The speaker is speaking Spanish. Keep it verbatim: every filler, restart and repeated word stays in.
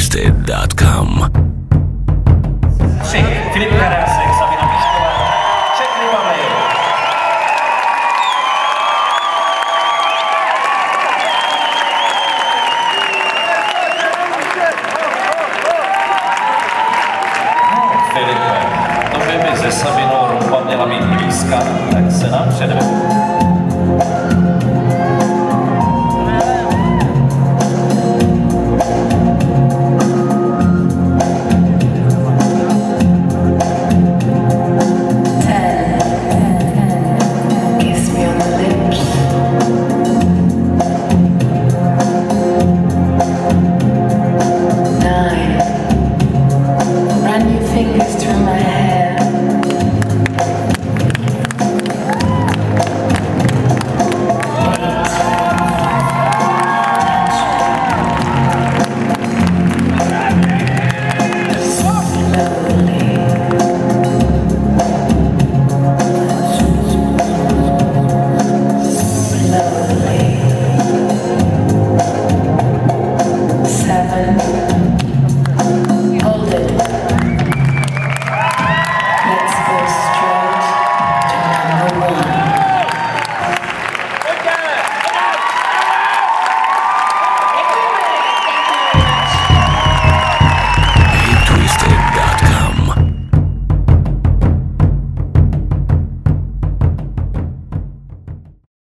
Wasted punto com. Sí,